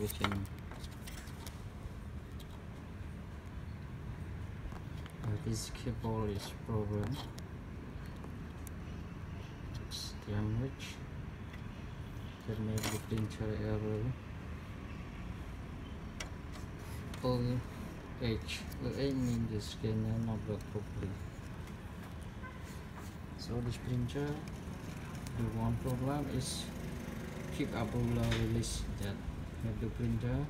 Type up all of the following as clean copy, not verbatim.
Which this keyboard is broken. It's damaged. That made the printer error. OH means the scanner not work properly. So this printer, the one problem is keep up release that. Have the printer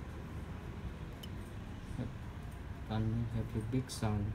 and have the big sound.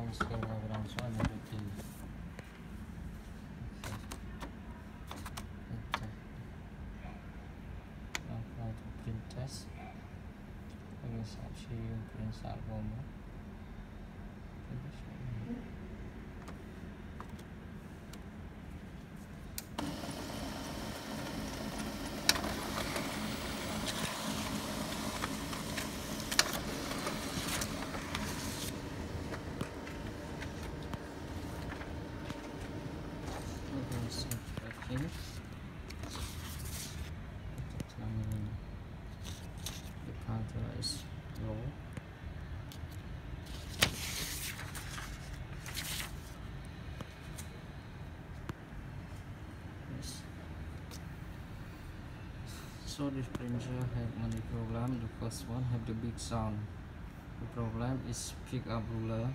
Let's go around so I never do. Apply to print test. I guess actually you print out one more. this and right here. The counter is low. Yes. So this printer have many problem. The first one have the big sound. The problem is pick up ruler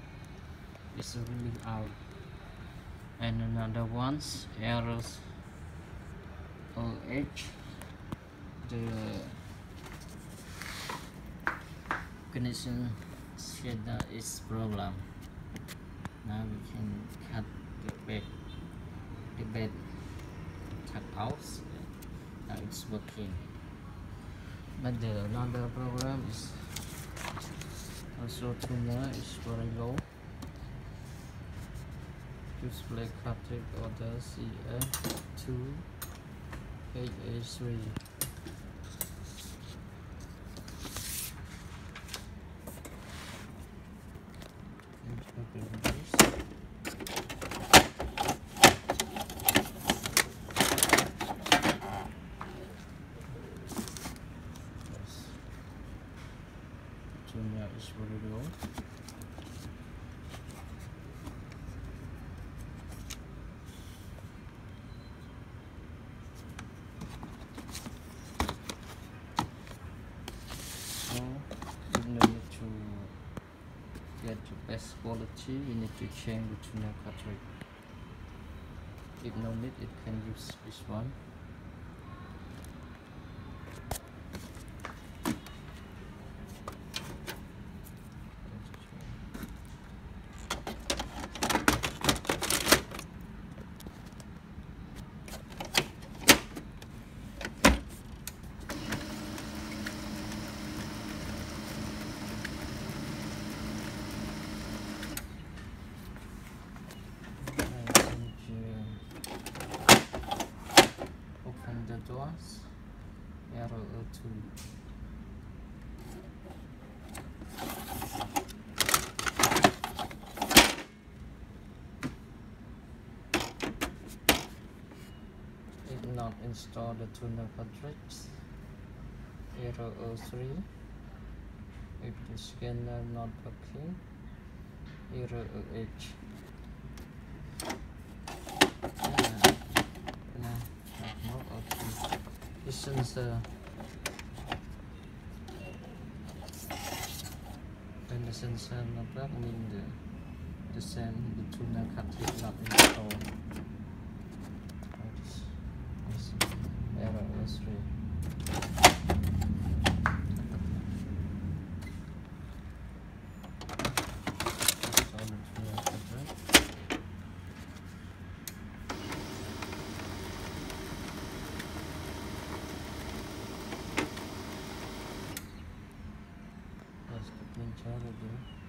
is really out, and another one's errors edge. The connection shader is problem. Now we can cut the bed cut out. Now it's working, but the another problem is also tuner is very low. Display cartridge order CF2 883. Tuner is very low. To best quality, you need to change the tuner cartridge. If no need, it can use this one. Did not install the tuner cartridge. Error 03. If the scanner not working, error 08. Since when the sensor not black, mean the tuner cartridge not installed. Error was 3. Thank you.